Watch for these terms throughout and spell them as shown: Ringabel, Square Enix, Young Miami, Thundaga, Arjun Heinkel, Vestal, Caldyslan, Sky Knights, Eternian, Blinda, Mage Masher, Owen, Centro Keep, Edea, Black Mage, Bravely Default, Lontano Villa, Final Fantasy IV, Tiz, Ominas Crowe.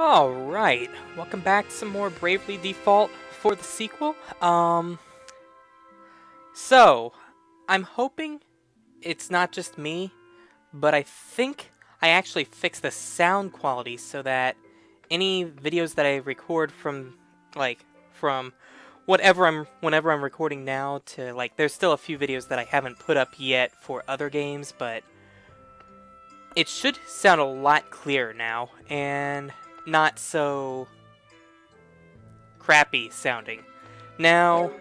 Alright, welcome back to some more Bravely Default for the sequel. So, I'm hoping it's not just me, but I think I actually fixed the sound quality so that any videos that I record from, whenever I'm recording now to, there's still a few videos that I haven't put up yet for other games, but it should sound a lot clearer now, and not so crappy sounding. Now,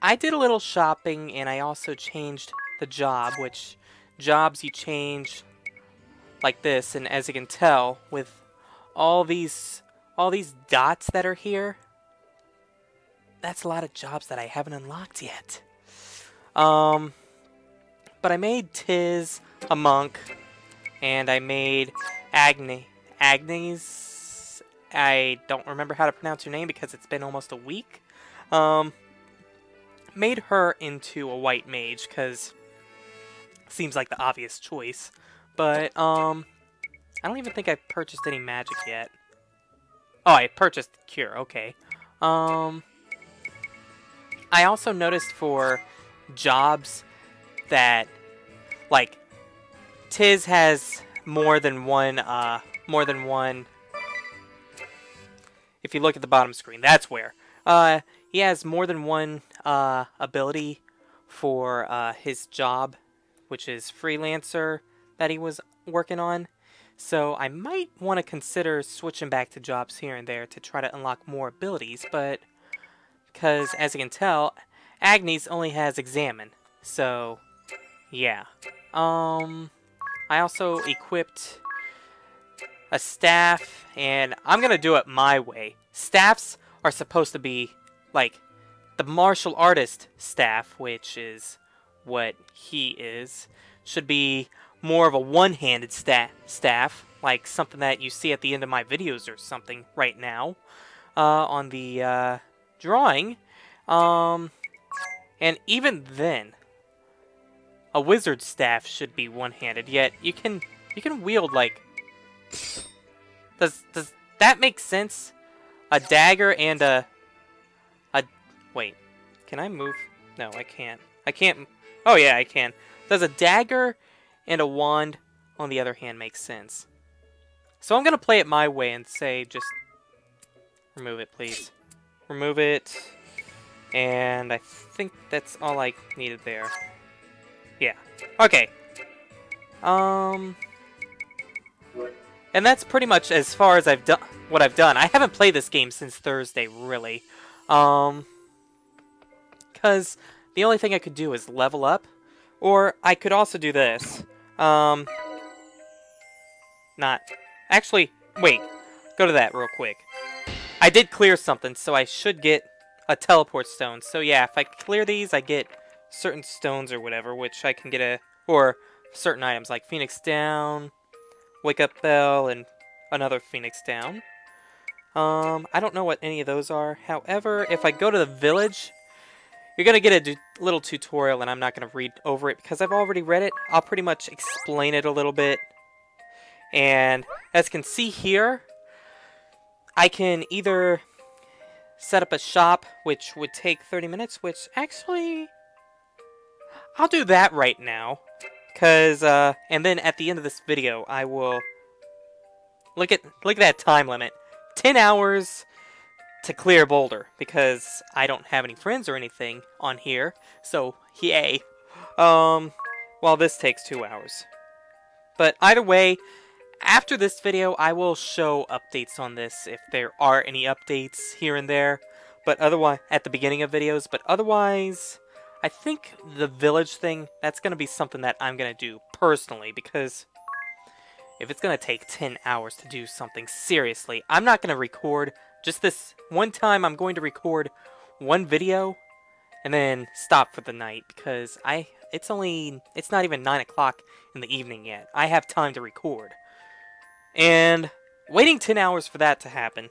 I did a little shopping and I also changed the job, which jobs you change like this, and as you can tell with all these dots that are here, that's a lot of jobs that I haven't unlocked yet. But I made Tiz a monk, and I made Agnes. I don't remember how to pronounce her name because it's been almost a week. Made her into a white mage because it seems like the obvious choice. But, I don't even think I purchased any magic yet. Oh, I purchased Cure, okay. I also noticed for jobs that, Tiz has more than one... If you look at the bottom screen, that's where. He has more than one ability for his job, which is freelancer that he was working on. So I might want to consider switching back to jobs here and there to try to unlock more abilities, but because as you can tell, Agnes only has Examine. So yeah. I also equipped a staff, and I'm gonna do it my way. Staffs are supposed to be like the martial artist staff, which is what he is, should be more of a one-handed staff, like something that you see at the end of my videos or something right now on the drawing. And even then, a wizard staff should be one-handed, yet you can wield like... Does that make sense? A dagger and a wait, can I move? No, I can't. I can't. Oh yeah, I can. Does a dagger and a wand on the other hand make sense? So I'm gonna play it my way and say just remove it, please. Remove it. And I think that's all I needed there. Yeah. Okay. And that's pretty much as far as I've done. What I've done. I haven't played this game since Thursday, really, because the only thing I could do is level up, or I could also do this. Not actually. Wait, go to that real quick. I did clear something, so I should get a teleport stone. So yeah, if I clear these, I get certain stones or whatever, which I can get or certain items like Phoenix Down, Wake Up Bell, and another Phoenix Down. I don't know what any of those are. However, if I go to the village, you're going to get a little tutorial, and I'm not going to read over it because I've already read it. I'll pretty much explain it a little bit. And as you can see here, I can either set up a shop, which would take 30 minutes, which actually... I'll do that right now. Because, and then at the end of this video, I will, look at that time limit, 10 hours to clear Boulder, because I don't have any friends or anything on here, so, yay, well, this takes 2 hours, but either way, after this video, I will show updates on this, if there are any updates here and there, but otherwise, at the beginning of videos, but otherwise... I think the village thing, that's going to be something that I'm going to do personally, because if it's going to take 10 hours to do something seriously, I'm not going to record just this one time. I'm going to record one video and then stop for the night, because it's not even 9 o'clock in the evening yet. I have time to record. And waiting 10 hours for that to happen.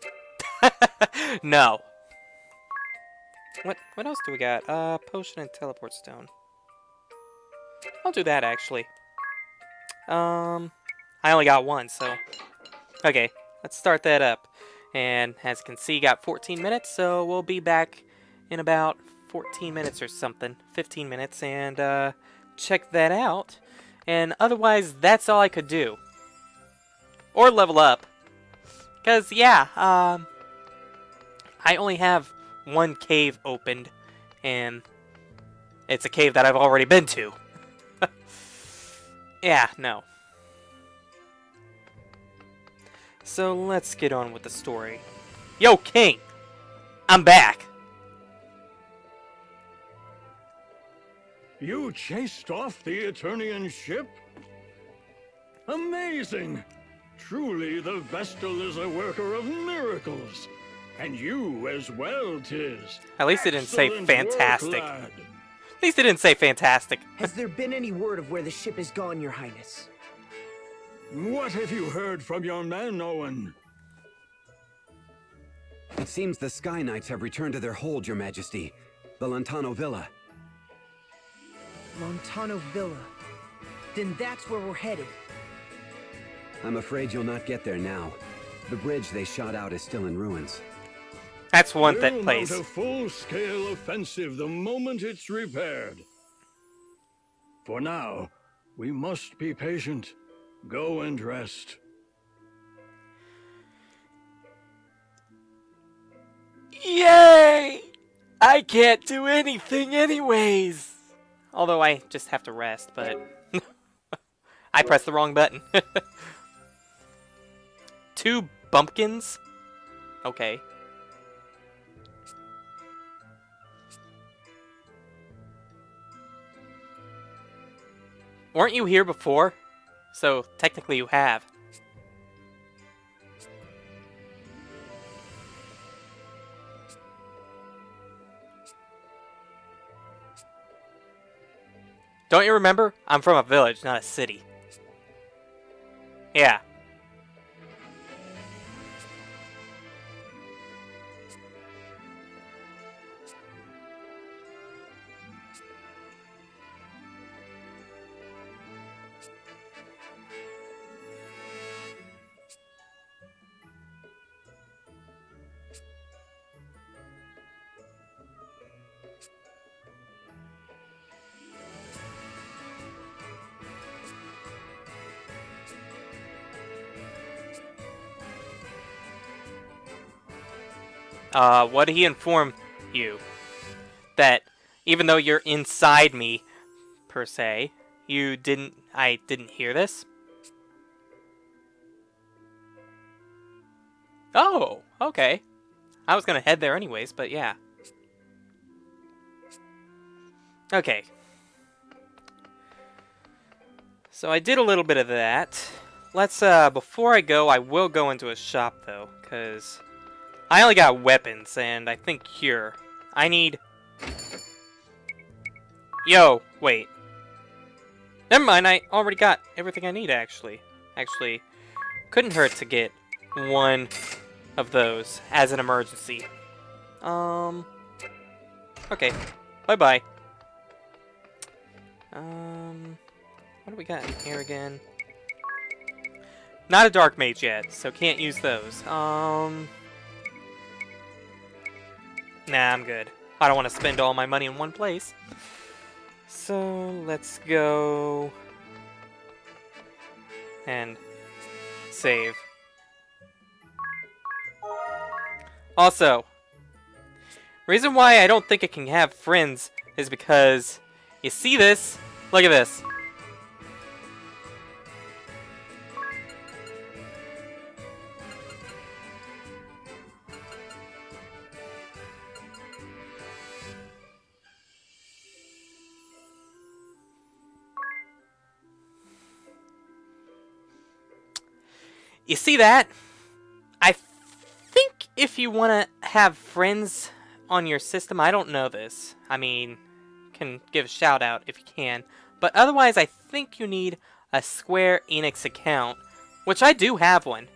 No. What else do we got? Potion and teleport stone. I'll do that, actually. I only got one, so... Okay, let's start that up. And as you can see, got 14 minutes, so we'll be back in about 14 minutes or something, 15 minutes, and check that out. And otherwise, that's all I could do. Or level up. Because, yeah, I only have one cave opened, and it's a cave that I've already been to. Yeah, no. So let's get on with the story. Yo, King! I'm back! You chased off the Eternian ship? Amazing! Truly, the Vestal is a worker of miracles. And you as well, tis. At least it didn't say fantastic. At least it didn't say fantastic. Has there been any word of where the ship has gone, Your Highness? What have you heard from your men, Owen? It seems the Sky Knights have returned to their hold, Your Majesty. The Lontano Villa. Lontano Villa. Then that's where we're headed. I'm afraid you'll not get there now. The bridge they shot out is still in ruins. That's one that plays. We'll mount a full-scale offensive the moment it's repaired. For now, we must be patient. Go and rest. Yay! I can't do anything anyways! Although I just have to rest, but... I pressed the wrong button. 2 bumpkins? Okay. Weren't you here before? So, technically you have. Don't you remember? I'm from a village, not a city. Yeah. What did he inform you? That even though you're inside me, per se, you didn't... I didn't hear this? Oh, okay. I was gonna head there anyways, but yeah. Okay. So I did a little bit of that. Let's, before I go, I will go into a shop, though, because... I only got weapons, and I think cure. I need... Yo, wait. Never mind, I already got everything I need, actually. Actually, couldn't hurt to get one of those as an emergency. Okay. Bye-bye. What do we got in here again? Not a Dark Mage yet, so can't use those. Nah, I'm good. I don't want to spend all my money in one place. So, let's go... and... save. Also, reason why I don't think it can have friends is because... you see this? Look at this. You see that? I think if you want to have friends on your system, I don't know this. I mean, can give a shout out if you can. But otherwise, I think you need a Square Enix account, which I do have one.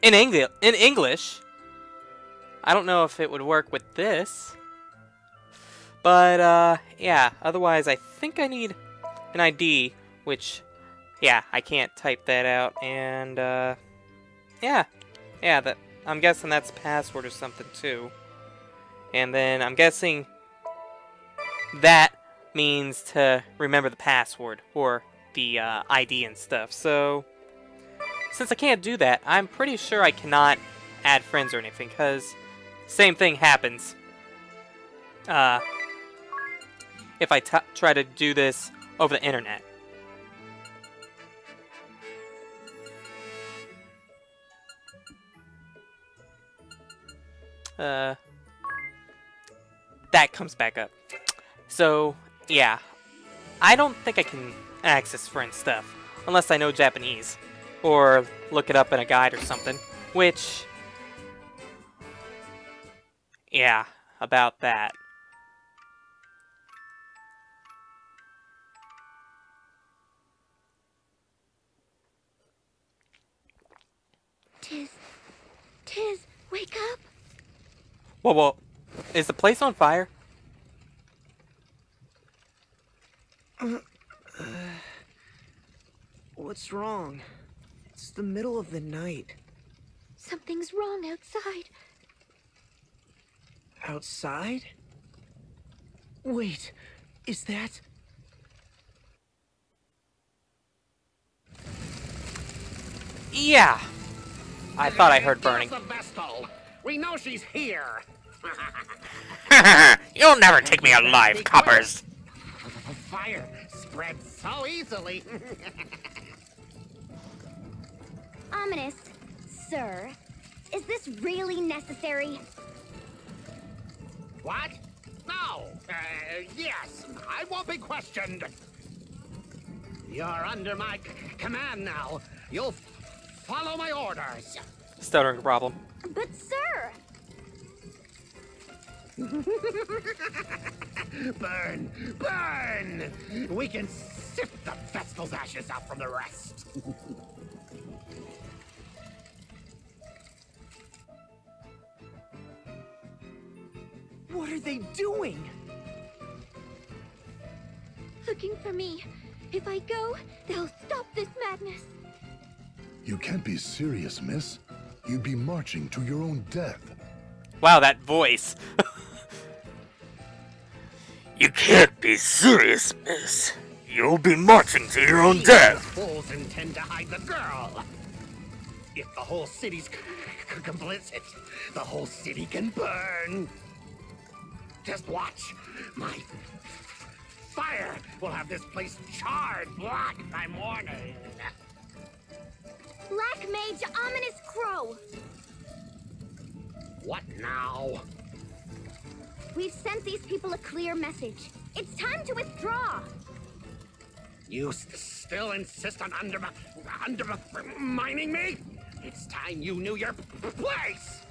In English. I don't know if it would work with this. But, yeah. Otherwise, I think I need an ID, which... yeah, I can't type that out, and, yeah, that I'm guessing that's password or something too. And then I'm guessing that means to remember the password or the ID and stuff. So since I can't do that, I'm pretty sure I cannot add friends or anything, because same thing happens if I try to do this over the internet. That comes back up. So, yeah. I don't think I can access friend stuff, unless I know Japanese, or look it up in a guide or something, which... yeah, about that. Tiz, wake up! Whoa, is the place on fire? What's wrong? It's the middle of the night. Something's wrong outside. Outside? Wait, is that... yeah! I thought I heard burning. We know she's here. You'll never take me alive, coppers! Fire spreads so easily. Ominous, sir, is this really necessary? What? No. Yes, I won't be questioned. You're under my command now. You'll follow my orders. Stuttering problem. But, sir. Burn! Burn! We can sift the Vestal's ashes out from the rest. What are they doing? Looking for me. If I go, they'll stop this madness. You can't be serious, miss. You'd be marching to your own death. Wow, that voice. You can't be serious, miss. You'll be marching to your own death. Fools intend to hide the girl. If the whole city's complicit, the whole city can burn. Just watch. My fire will have this place charred black by morning. Black Mage Ominas Crowe. What now? We've sent these people a clear message. It's time to withdraw. You still insist on undermining me? It's time you knew your place.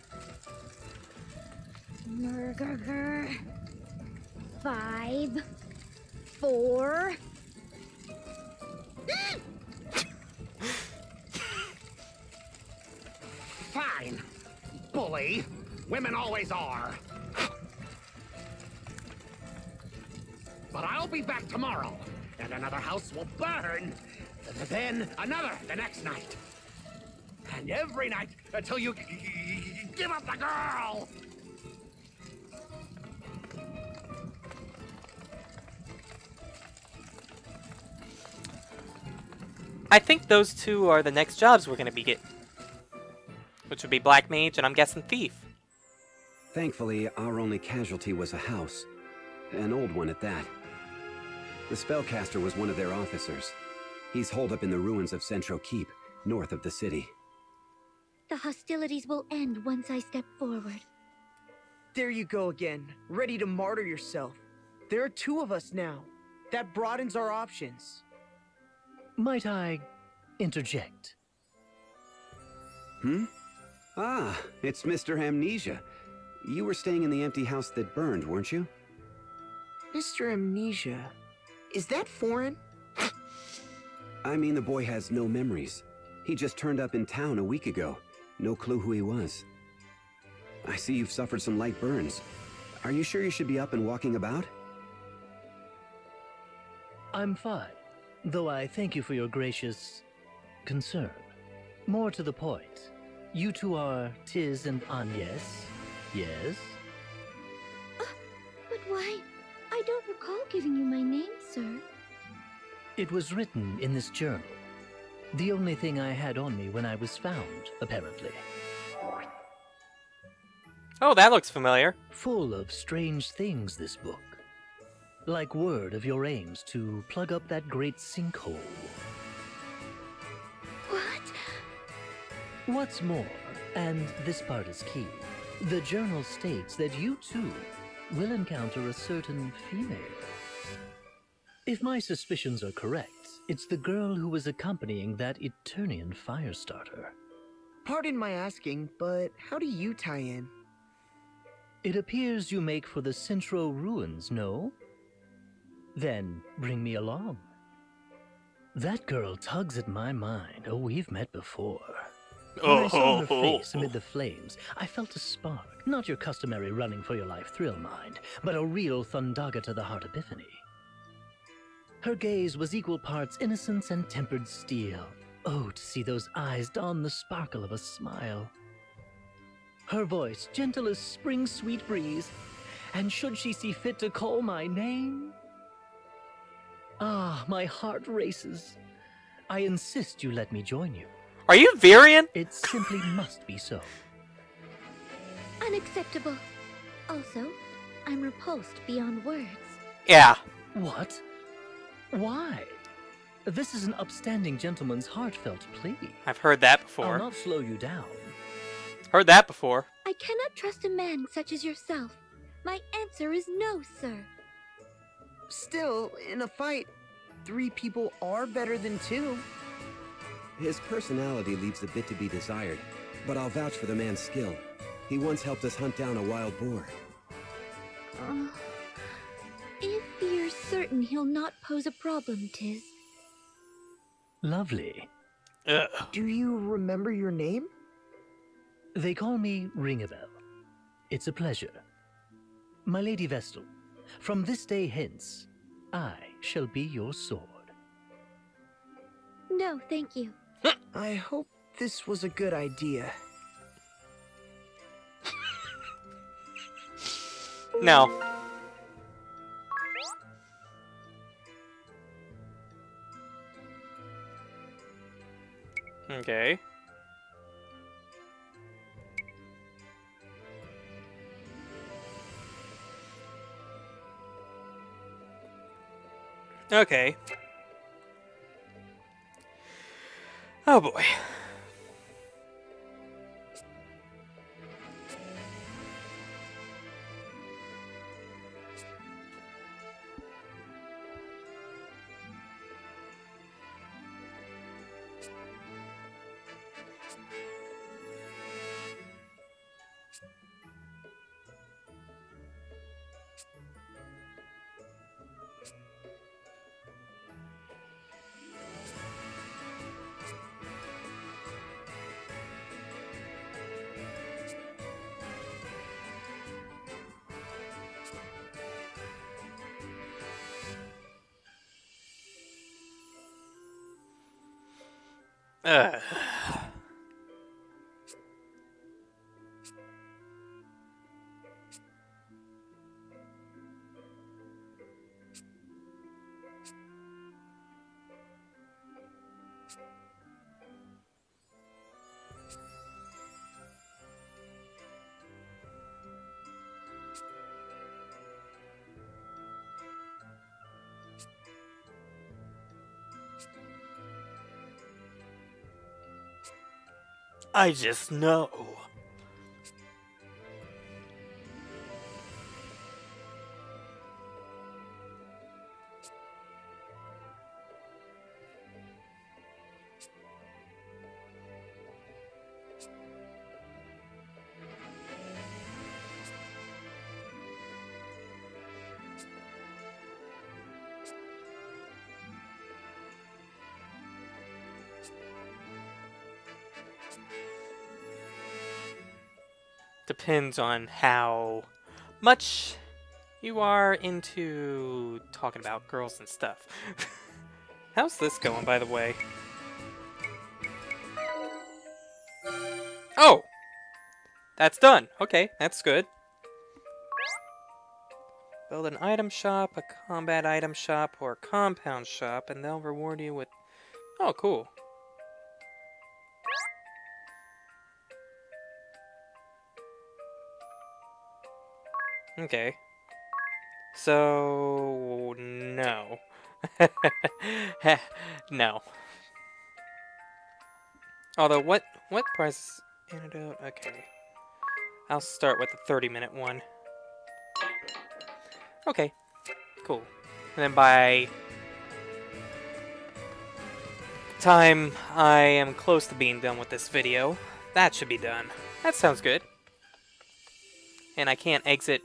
Murder. 5, 4. Fine, bully. Women always are. But I'll be back tomorrow, and another house will burn, and then another the next night. And every night until you give up the girl! I think those two are the next jobs we're gonna be getting. Which would be Black Mage, and I'm guessing Thief. Thankfully, our only casualty was a house. An old one at that. The spellcaster was one of their officers. He's holed up in the ruins of Centro Keep, north of the city. The hostilities will end once I step forward. There you go again, ready to martyr yourself. There are two of us now. That broadens our options. Might I interject? Hmm? Ah, it's Mr. Amnesia. You were staying in the empty house that burned, weren't you? Mr. Amnesia, is that foreign? I mean, the boy has no memories. He just turned up in town a week ago. No clue who he was. I see you've suffered some light burns. Are you sure you should be up and walking about? I'm fine, though I thank you for your gracious concern. More to the point, You two are Tiz and Agnes, yes? But why? I don't recall giving you my name, sir. It was written in this journal. The only thing I had on me when I was found, apparently. Oh, that looks familiar. Full of strange things, this book. Like word of your aims to plug up that great sinkhole. What? What's more, and this part is key, the journal states that you too will encounter a certain female. If my suspicions are correct, it's the girl who was accompanying that Eternian firestarter. Pardon my asking, but how do you tie in? It appears you make for the Centro ruins, no? Then bring me along. That girl tugs at my mind. Oh, we've met before. When I saw her face amid the flames, I felt a spark. Not your customary running for your life thrill, mind, but a real Thundaga to the heart epiphany. Her gaze was equal parts innocence and tempered steel. Oh, to see those eyes don the sparkle of a smile. Her voice, gentle as spring's sweet breeze, and should she see fit to call my name? Ah, my heart races. I insist you let me join you. Are you Varian? It simply must be so. Unacceptable. Also, I'm repulsed beyond words. Yeah. What? Why? This is an upstanding gentleman's heartfelt plea. I've heard that before. I'll not slow you down. Heard that before. I cannot trust a man such as yourself. My answer is no, sir. Still, in a fight, 3 people are better than 2. His personality leaves a bit to be desired, but I'll vouch for the man's skill. He once helped us hunt down a wild boar. If you're certain he'll not pose a problem, Tiz. Lovely. Do you remember your name? They call me Ringabel. It's a pleasure. My Lady Vestal, from this day hence, I shall be your sword. No, thank you. I hope this was a good idea. No. Okay. Okay. Oh boy. I just know. Depends on how much you are into talking about girls and stuff. How's this going, by the way? Oh! That's done. Okay, that's good. Build an item shop, a combat item shop, or a compound shop, and they'll reward you with... Oh, cool. Okay. So... no. No. Although, what price... antidote? Okay. I'll start with the 30-minute one. Okay. Cool. And then by the time I am close to being done with this video, that should be done. That sounds good. And I can't exit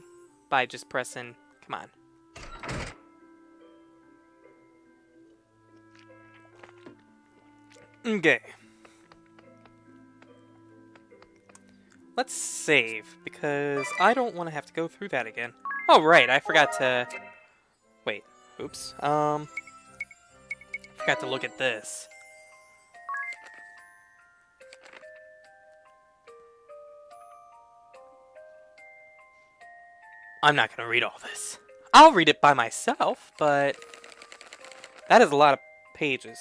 by just pressing... come on. Okay. Let's save, because I don't want to have to go through that again. Oh, right, I forgot to... wait, oops. Forgot to look at this. I'm not going to read all this. I'll read it by myself, but... that is a lot of pages.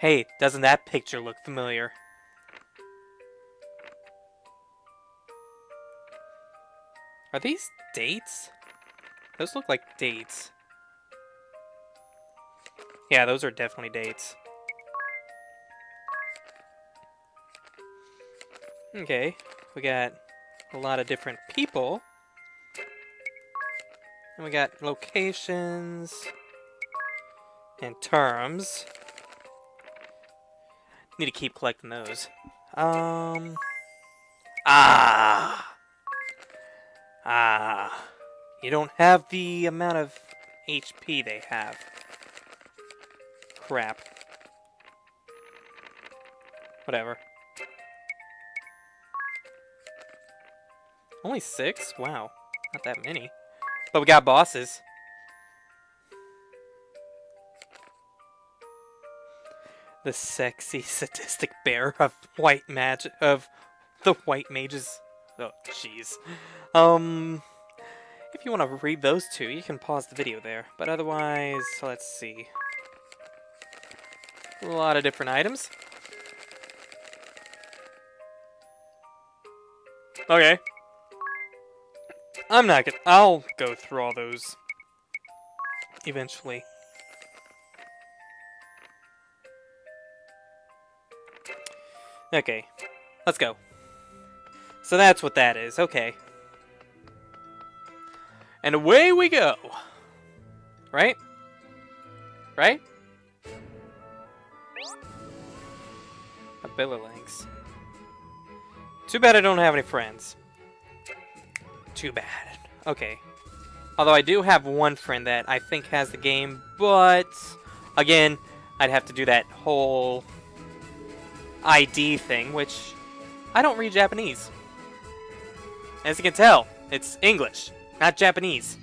Hey, doesn't that picture look familiar? Are these dates? Those look like dates. Yeah, those are definitely dates. Okay, we got a lot of different people. And we got locations and terms. Need to keep collecting those. You don't have the amount of HP they have. Crap. Whatever. Only 6? Wow. Not that many. But we got bosses. The sexy, sadistic bear of white magic of the white mages. Oh, jeez. If you want to read those two, you can pause the video there. But otherwise, let's see. A lot of different items. Okay. I'm not gonna. I'll go through all those eventually. Okay, let's go. So that's what that is, okay. And away we go! Right? Right? A Billylinks. Too bad I don't have any friends. Too bad. Okay. Although I do have one friend that I think has the game, but... again, I'd have to do that whole... ID thing, which I don't read Japanese. As you can tell, it's English, not Japanese.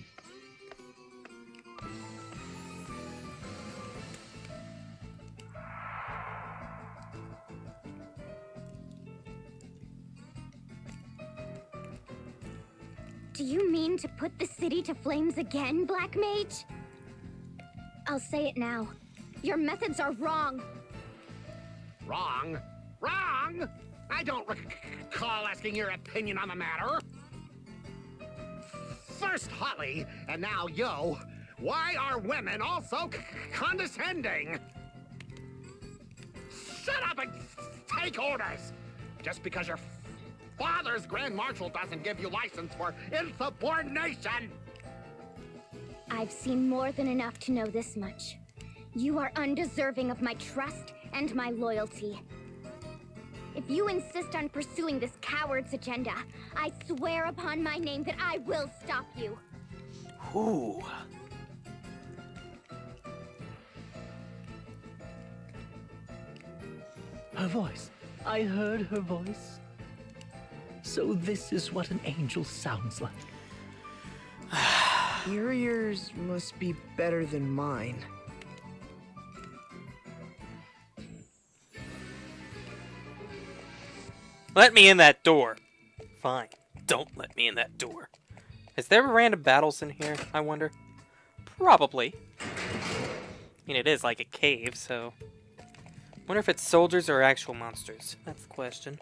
Do you mean to put the city to flames again, Black Mage? I'll say it now. Your methods are wrong. Wrong? Wrong? I don't recall asking your opinion on the matter. First Holly, and now yo. Why are women also condescending? Shut up and take orders! Just because your father's Grand Marshal doesn't give you license for insubordination! I've seen more than enough to know this much. You are undeserving of my trust and my loyalty. If you insist on pursuing this coward's agenda, I swear upon my name that I will stop you. Ooh. Her voice. I heard her voice. So this is what an angel sounds like. Your ears must be better than mine. Let me in that door. Fine. Don't let me in that door. Is there random battles in here, I wonder? Probably. I mean, it is like a cave, so... wonder if it's soldiers or actual monsters. That's the question.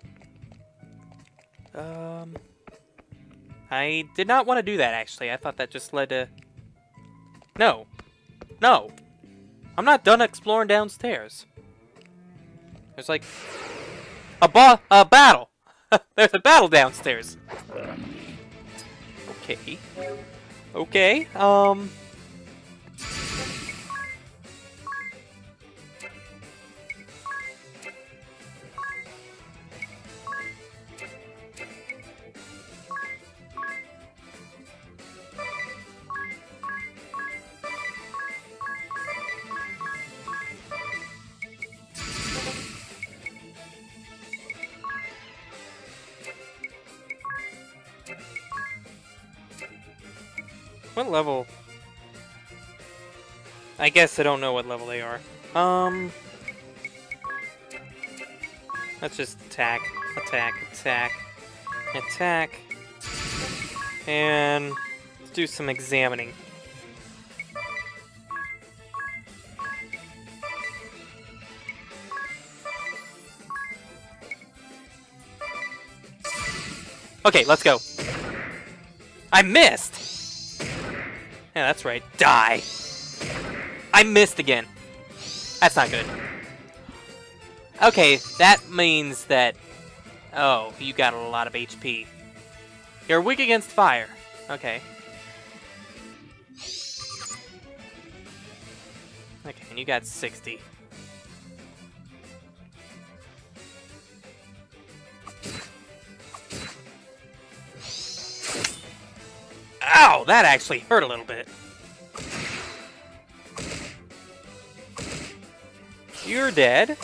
I did not want to do that, actually. I thought that just led to... No. No. I'm not done exploring downstairs. There's like... A battle! There's a battle downstairs! Okay. Okay, what level? I guess I don't know what level they are. Let's just attack, attack, attack, attack. And let's do some examining. Okay, let's go. I missed! Yeah, that's right. Die! I missed again. That's not good. Okay, that means that... oh, you got a lot of HP. You're weak against fire. Okay. Okay, and you got 60. Ow! That actually hurt a little bit. You're dead.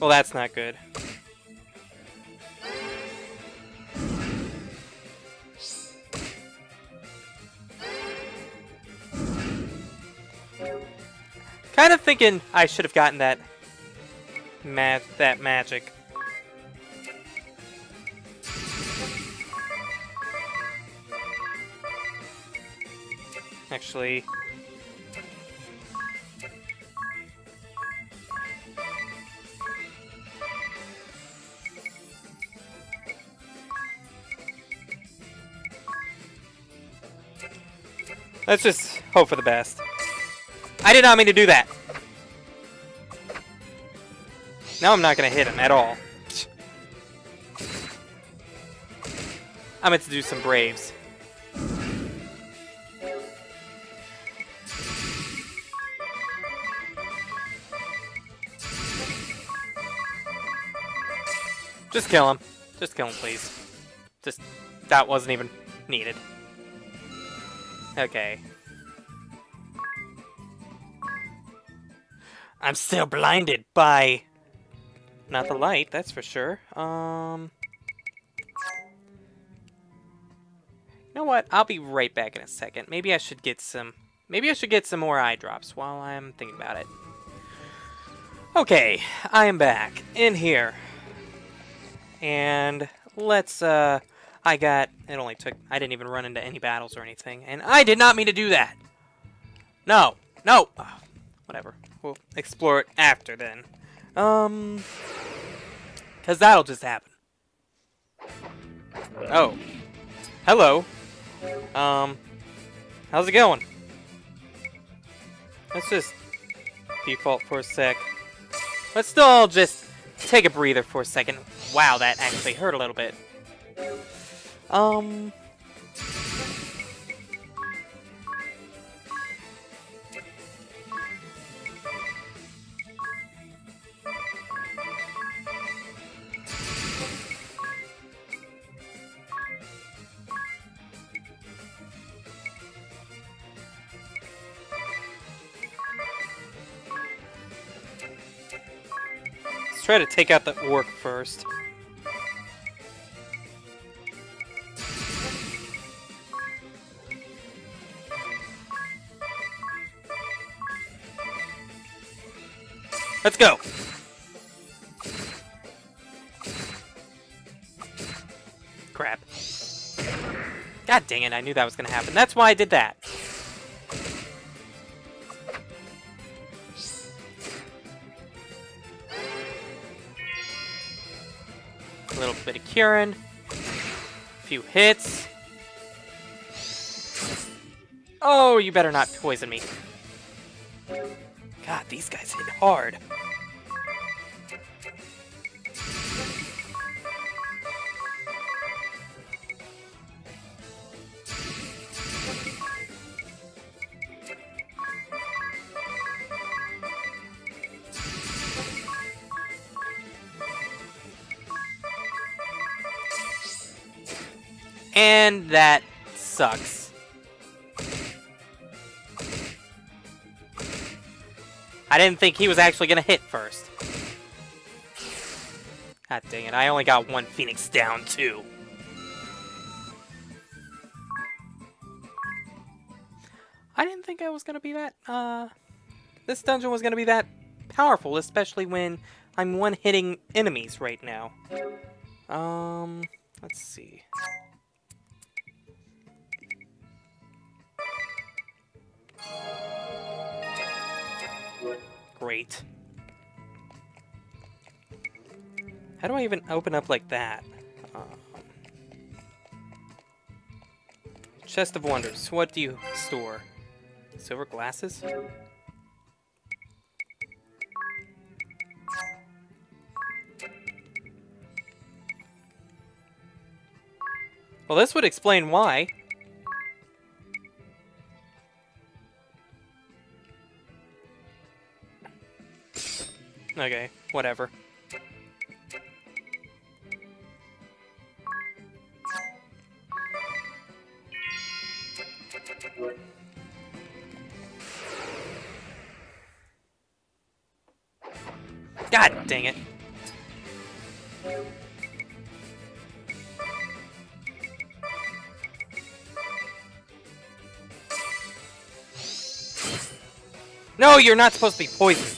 Well, that's not good. Kind of thinking I should have gotten that magic. Actually, let's just hope for the best. I did not mean to do that. Now I'm not going to hit him at all. I meant to do some braves. Just kill him. Just kill him, please. Just... that wasn't even needed. Okay. I'm still blinded by... not the light, that's for sure. You know what? I'll be right back in a second. Maybe I should get some... maybe I should get some more eye drops while I'm thinking about it. Okay. I am back. In here. And let's, I got, it only took, I didn't even run into any battles or anything. And I did not mean to do that. No, no. Oh, whatever. We'll explore it after then. 'Cause that'll just happen. Oh. Hello. How's it going? Let's just default for a sec. Let's still all just take a breather for a second. Wow, that actually hurt a little bit. Let's try to take out the orc first. Let's go. God dang it, I knew that was gonna happen. That's why I did that. A little bit of curing. A few hits. Oh, you better not poison me. God, these guys hit hard. And that sucks. I didn't think he was actually gonna hit first. God dang it, I only got one Phoenix down too. I didn't think I was gonna be that, this dungeon was gonna be that powerful, especially when I'm one-hitting enemies right now. Let's see. Great. How do I even open up like that? Chest of Wonders. What do you store? Silver glasses? Well, this would explain why. Okay, whatever. God dang it. No, you're not supposed to be poisoned.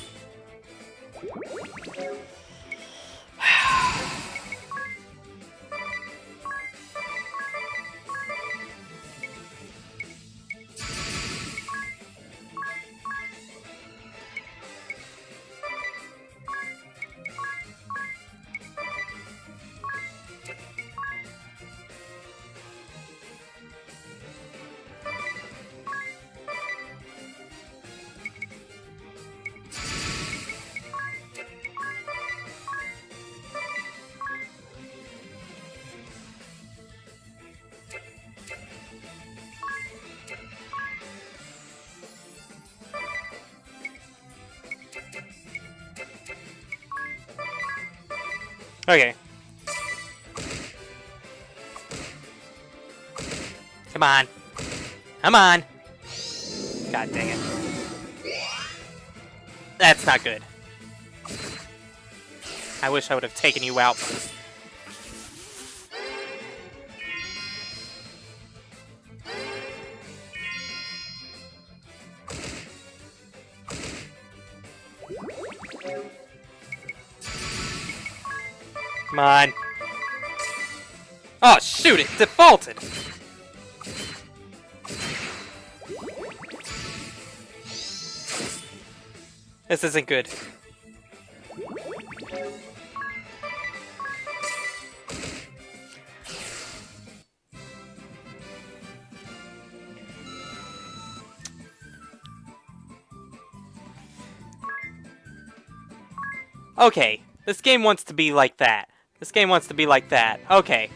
Okay. Come on. Come on. God dang it. That's not good. I wish I would have taken you out. Mine. Oh, shoot, it defaulted. This isn't good. Okay, this game wants to be like that. This game wants to be like that. Okay.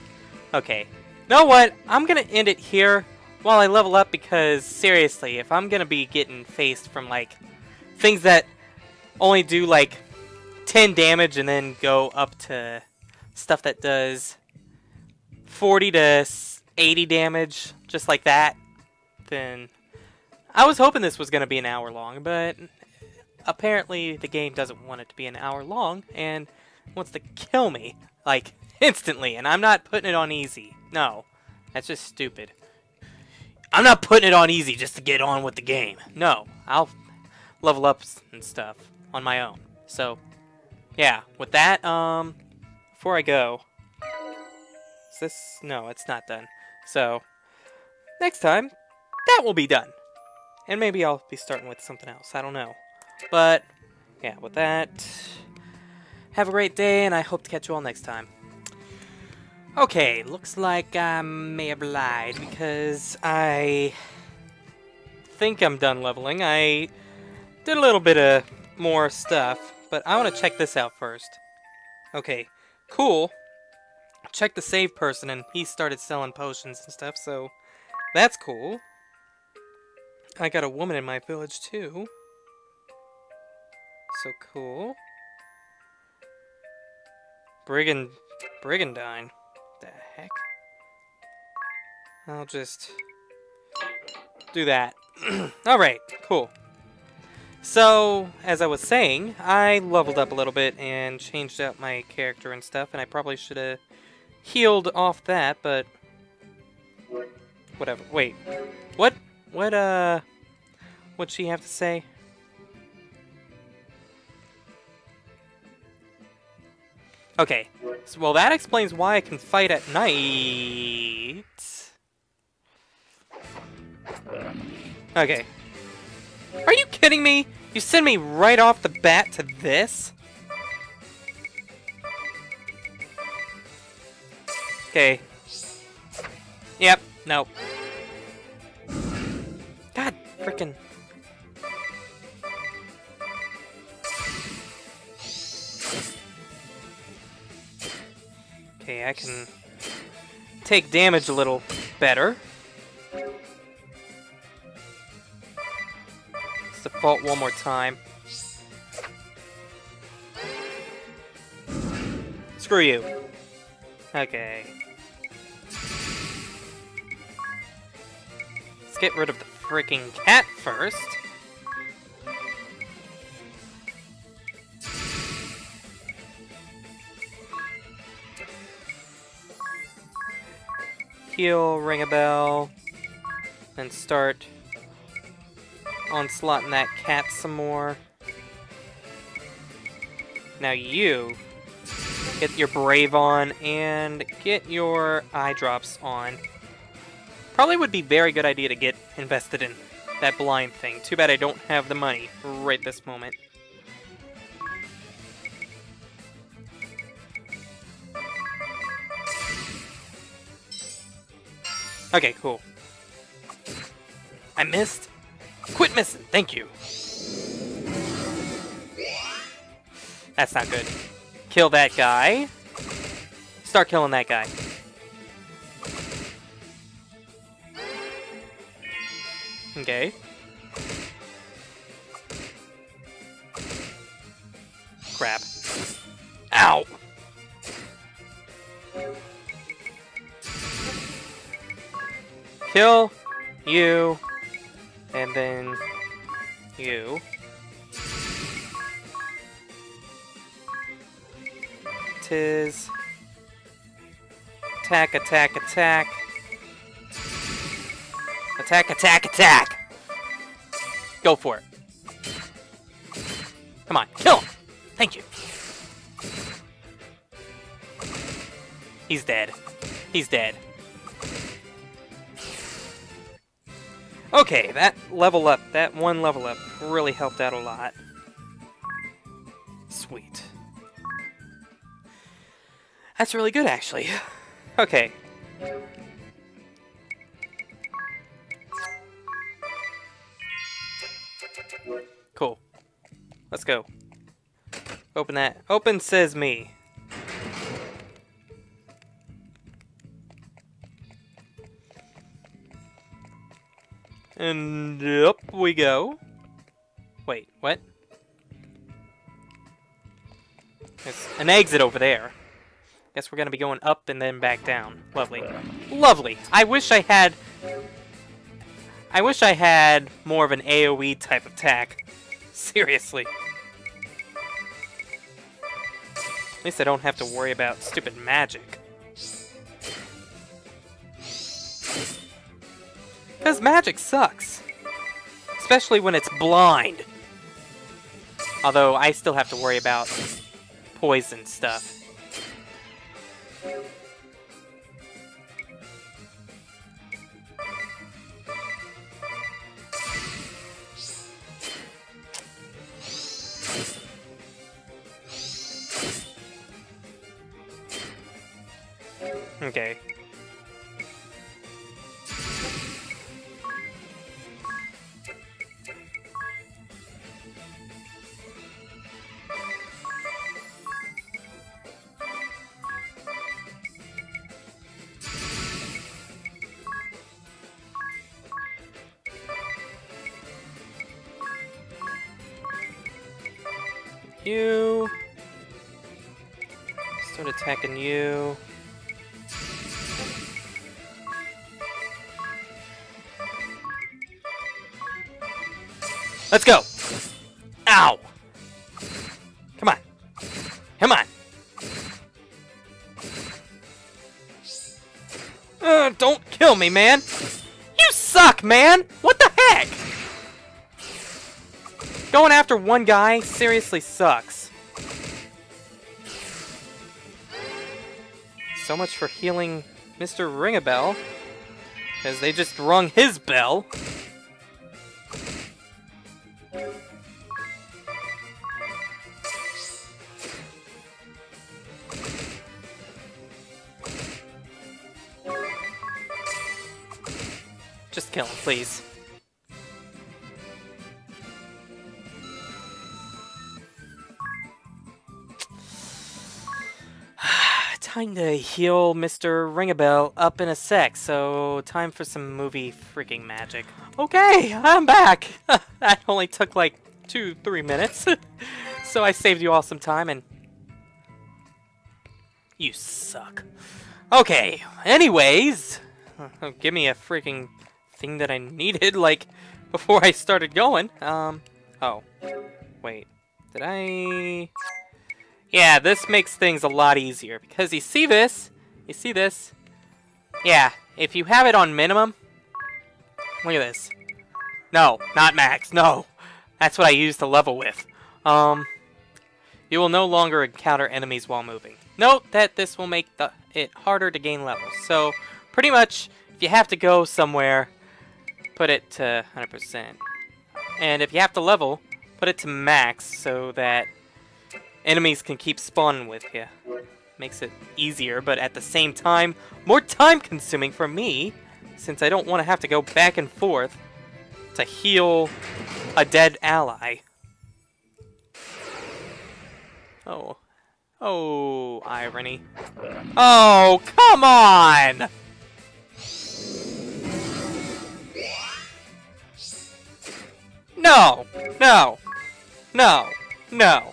Okay. You know what? I'm gonna end it here while I level up, because seriously, if I'm gonna be getting faced from like things that only do like 10 damage and then go up to stuff that does 40 to 80 damage just like that, then I was hoping this was gonna be an hour long, but apparently the game doesn't want it to be an hour long and wants to kill me like instantly, and I'm not putting it on easy. No, that's just stupid. I'm not putting it on easy just to get on with the game. No, I'll level up and stuff on my own. So yeah, with that, before I go, is this? No, it's not done. So Next time, that will be done. And maybe I'll be starting with something else. I don't know. But, yeah, with that, have a great day, and I hope to catch you all next time. Okay, looks like I may have lied, because I think I'm done leveling. I did a little bit of more stuff, but I want to check this out first. Okay, cool. Check the save person, and he started selling potions and stuff, so that's cool. I got a woman in my village, too. So cool. Brigandine. The heck? I'll just do that. Alright, cool. So, as I was saying, I leveled up a little bit and changed up my character and stuff, and I probably should have healed off that, but whatever. Wait. What? What'd she have to say? Okay. So, well, that explains why I can fight at night. Okay. Are you kidding me? You send me right off the bat to this? Okay. Yep. Nope. God frickin'. Okay, I can take damage a little better. Let's default one more time. Screw you. Okay. Let's get rid of the freaking cat first. Heal, ring a bell, and start onslaughting that cat some more. Now you get your brave on and get your eye drops on. Probably would be very good idea to get invested in that blind thing. Too bad I don't have the money right this moment. Okay, cool. I missed? Quit missing, thank you. That's not good. Kill that guy. Start killing that guy. Okay. Crap. Ow! Kill you, and then you. Tis. Attack, attack, attack. Attack, attack, attack! Go for it. Come on, kill him! Thank you. He's dead. He's dead. Okay, that one level up really helped out a lot. Sweet. That's really good, actually. Okay. Cool. Let's go. Open that. Open says me. And up we go. Wait, what? There's an exit over there. Guess we're gonna be going up and then back down. Lovely. Lovely! I wish I had more of an AoE type attack. Seriously. At least I don't have to worry about stupid magic. Because magic sucks. Especially when it's blind. Although, I still have to worry about poison stuff. Okay. You start attacking you. Let's go! Ow! Come on! Come on! Don't kill me, man! You suck, man! What the heck? Going after one guy seriously sucks. So much for healing Mr. Ringabel, because they just rung his bell. Just kill him, please. Time to heal Mr. Ringabel up in a sec, so time for some movie freaking magic. Okay, I'm back! That only took like 2-3 minutes, so I saved you all some time and... You suck. Okay, anyways... Give me a freaking thing that I needed, like, before I started going. Oh. Wait. Did I... Yeah, this makes things a lot easier, because you see this? You see this? Yeah, if you have it on minimum... Look at this. No, not max, no! That's what I used to level with. You will no longer encounter enemies while moving. Note that this will make it harder to gain levels, so pretty much, if you have to go somewhere, put it to 100%. And if you have to level, put it to max, so that... enemies can keep spawning with you. Makes it easier, but at the same time, more time-consuming for me, since I don't want to have to go back and forth to heal a dead ally. Oh. Oh, irony. Oh, come on! No! No! No! No!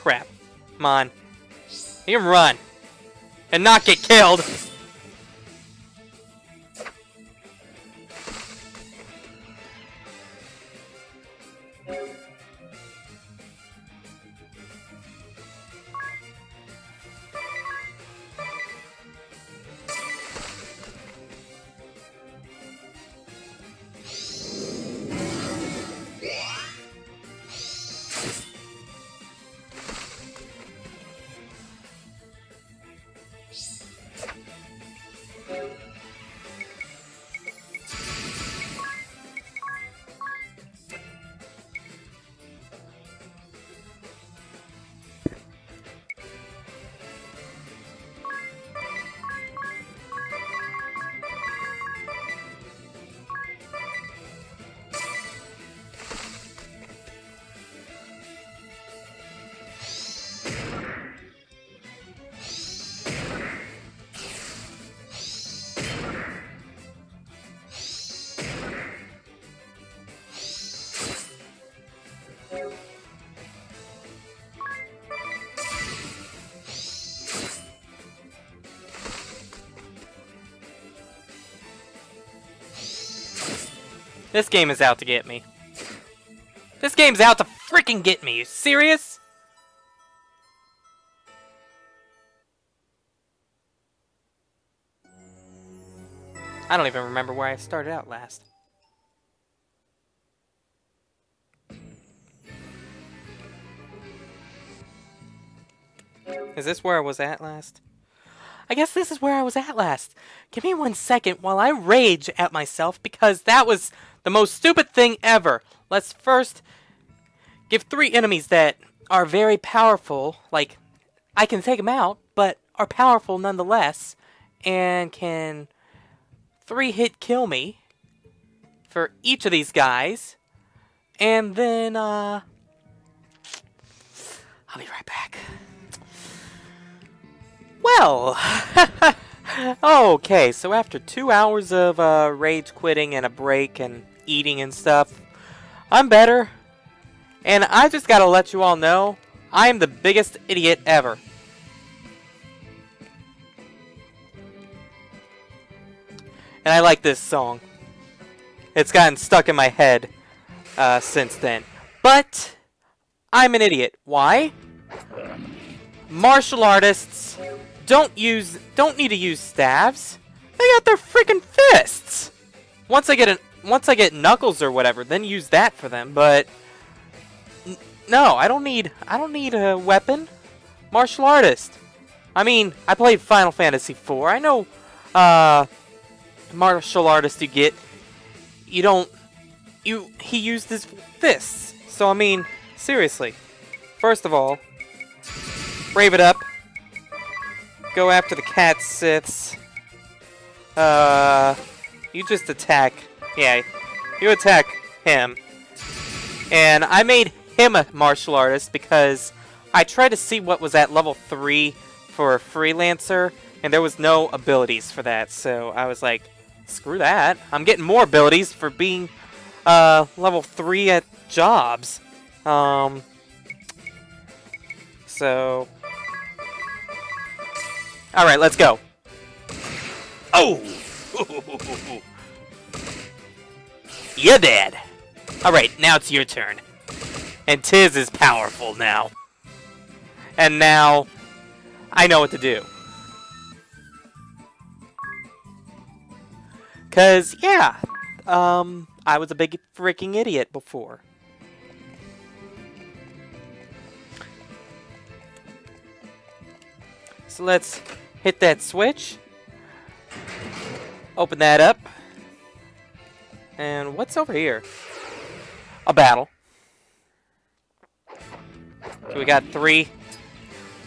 Crap. Come on. You can run. And not get killed. This game is out to get me. This game's out to freaking get me. You serious? I don't even remember where I started out last. Is this where I was at last? I guess this is where I was at last. Give me 1 second while I rage at myself, because that was the most stupid thing ever. Let's first give 3 enemies that are very powerful. Like, I can take them out, but are powerful nonetheless, and can 3-hit kill me for each of these guys. And then, I'll be right back. Well, okay, so after 2 hours of rage quitting and a break and eating and stuff, I'm better. And I just gotta let you all know, I am the biggest idiot ever. And I like this song. It's gotten stuck in my head since then. But I'm an idiot. Why? Martial artists don't need to use staves. They got their freaking fists. Once I get knuckles or whatever, then use that for them. But no, I don't need a weapon. Martial artist. I mean, I played Final Fantasy IV. I know martial artist he used his fists. So I mean, seriously. First of all, brave it up. Go after the cat Siths. You just attack. Yeah, you attack him. And I made him a martial artist because I tried to see what was at level 3 for a freelancer, and there was no abilities for that. So I was like, screw that. I'm getting more abilities for being level 3 at jobs. So... Alright, let's go. Oh! You're dead. Alright, now it's your turn. And Tiz is powerful now. And now, I know what to do. Cause, yeah, I was a big freaking idiot before. So let's hit that switch. Open that up. And what's over here? A battle. So we got 3.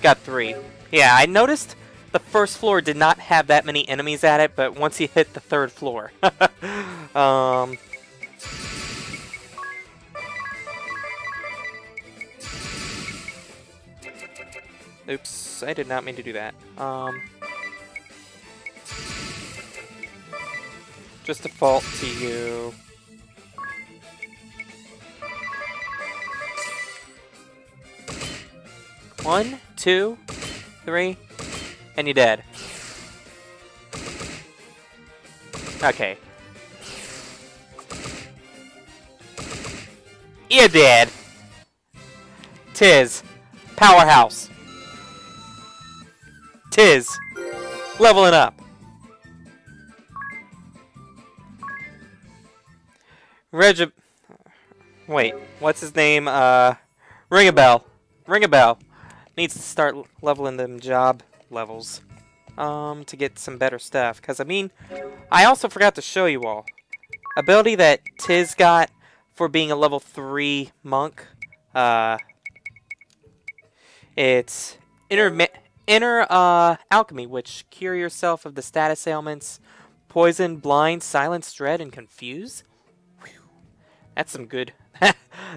Got 3. Yeah, I noticed the first floor did not have that many enemies at it, but once you hit the 3rd floor. Oops, I did not mean to do that. Just default to you. One, two, three, and you're dead. Okay. You're dead. Tiz, powerhouse. Tiz, leveling up. Wait, what's his name? Ringabel. Ringabel needs to start leveling them job levels to get some better stuff. Because, I mean, I also forgot to show you all. Ability that Tiz got for being a level 3 monk. It's Inner alchemy, which cure yourself of the status ailments, poison, blind, silence, dread, and confuse. Whew. That's some good.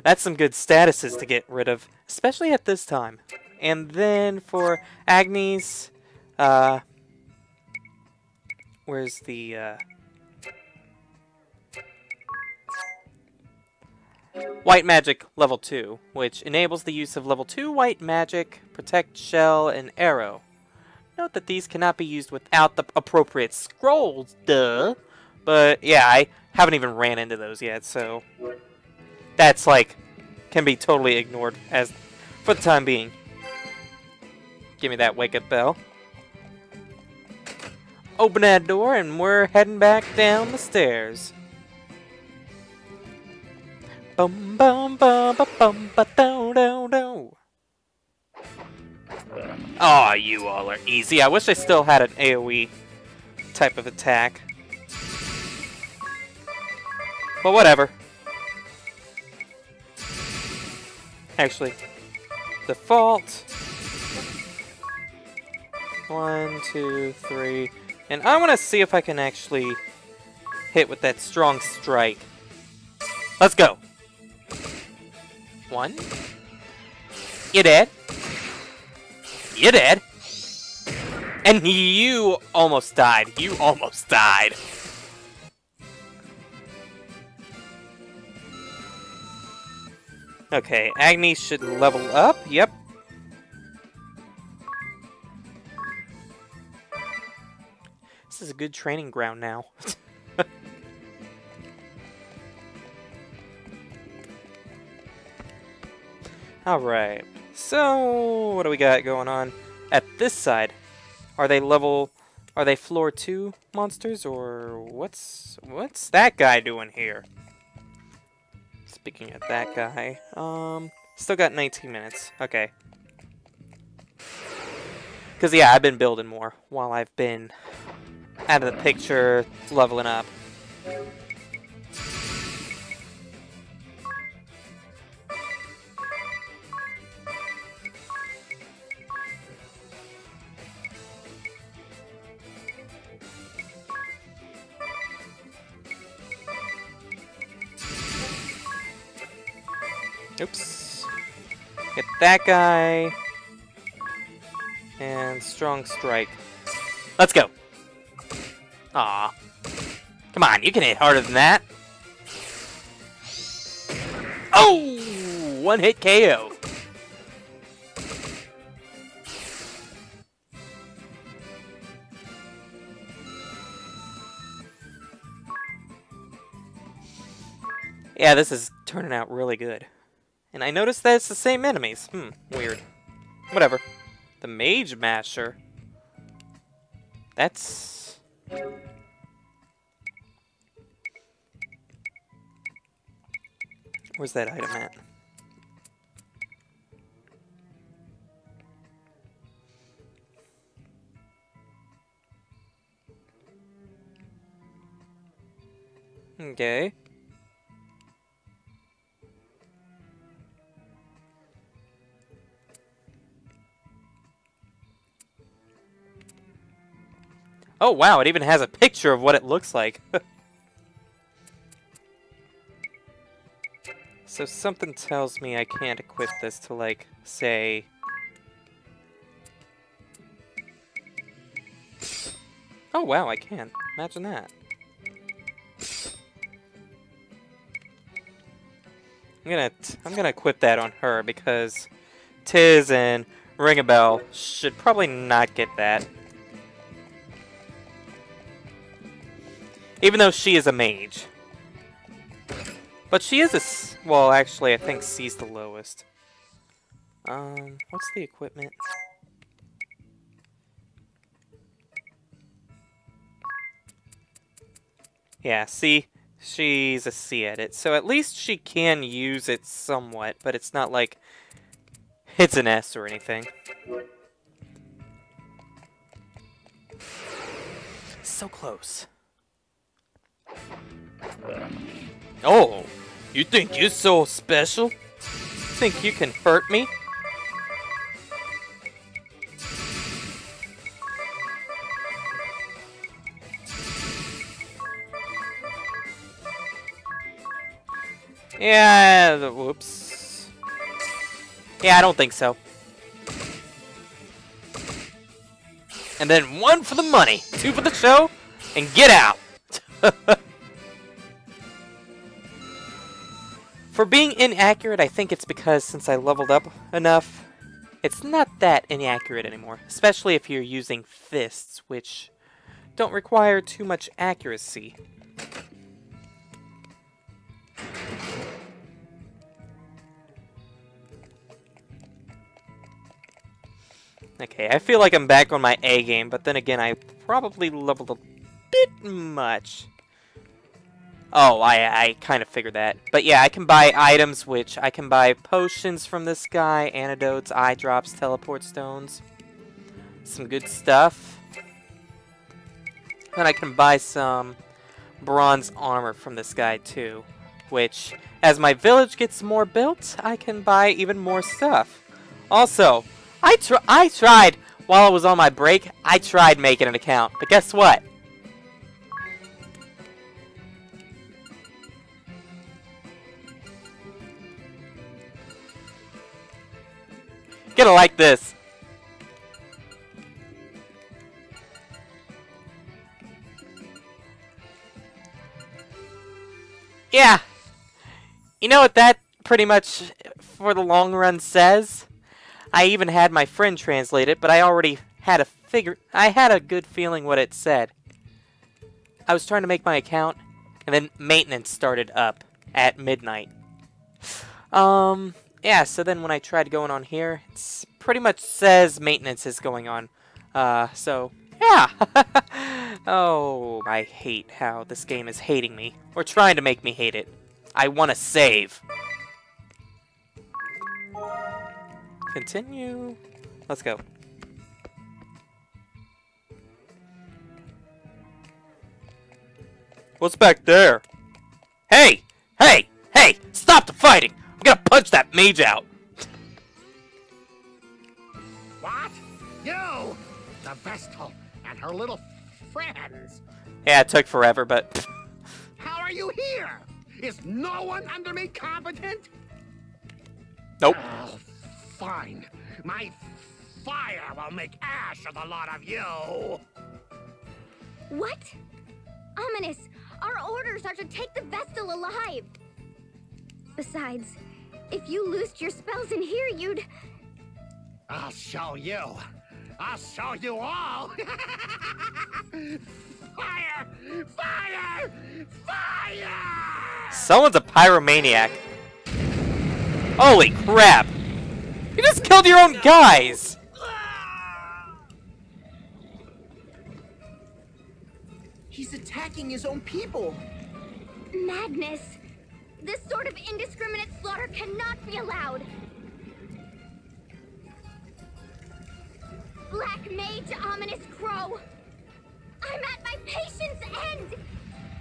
That's some good statuses to get rid of, especially at this time. And then for Agnes, where's the? White magic level 2, which enables the use of level 2 white magic, protect, shell, and arrow. Note that these cannot be used without the appropriate scrolls, duh. But yeah, I haven't even ran into those yet, so that's like, can be totally ignored as for the time being. Give me that wake up bell. Open that door and we're heading back down the stairs. Bum bum bum bum bum ba do do do. Aw, you all are easy. I wish I still had an AoE type of attack. But whatever. Actually, default. 1, 2, 3. And I want to see if I can actually hit with that strong strike. Let's go. 1. You dead. You dead. And you almost died. You almost died. Okay, Agni should level up. Yep. This is a good training ground now. Alright, so what do we got going on at this side? Are they level, are they floor 2 monsters, or what's that guy doing here? Speaking of that guy, still got 19 minutes, okay. Because yeah, I've been building more while I've been out of the picture, leveling up. Oops. Get that guy. And strong strike. Let's go. Aw. Come on, you can hit harder than that. Oh! One hit KO. Yeah, this is turning out really good. And I noticed that it's the same enemies. Hmm, weird. Whatever. The Mage Masher. That's... where's that item at? Okay. Oh wow, it even has a picture of what it looks like. So something tells me I can't equip this to, like, say... oh wow, I can. Imagine that. I'm gonna equip that on her because Tiz and Ringabel should probably not get that. Even though she is a mage. But she is a... well, actually, I think C's the lowest. What's the equipment? Yeah, see? She's a C at it. So at least she can use it somewhat, but it's not like it's an S or anything. So close. Oh, you think you're so special? Think you can hurt me? Yeah, whoops. Yeah, I don't think so. And then 1 for the money, 2 for the show, and get out. For being inaccurate, I think it's because since I leveled up enough, it's not that inaccurate anymore. Especially if you're using fists, which don't require too much accuracy. Okay, I feel like I'm back on my A game, but then again, I probably leveled a bit much. Oh, I kind of figured that. But yeah, I can buy items, which I can buy potions from this guy, antidotes, eye drops, teleport stones. some good stuff. And I can buy some bronze armor from this guy too, which, as my village gets more built, I can buy even more stuff. Also, I tried, while I was on my break, I tried making an account, but guess what? Gonna like this. Yeah. You know what that pretty much for the long run says? I even had my friend translate it, but I already had a good feeling what it said. I was trying to make my account, and then maintenance started up at midnight. Yeah, so then when I tried going on here, it pretty much says maintenance is going on. So, yeah. Oh, I hate how this game is hating me. Or trying to make me hate it. I want to save. Continue. Let's go. What's back there? Hey! Hey! Hey! Stop the fighting! I'm gonna punch that mage out! What? You! The Vestal and her little friends! Yeah, it took forever, but... How are you here? Is no one under me competent? Nope. Oh, fine. My fire will make ash of the lot of you! What? Ominous, our orders are to take the Vestal alive! Besides, if you loosed your spells in here, you'd... I'll show you. I'll show you all. Fire! Fire! Fire! Someone's a pyromaniac. Holy crap! You just killed your own guys! He's attacking his own people. Madness. This sort of indiscriminate slaughter cannot be allowed! Black Mage Ominas Crowe! I'm at my patience' end!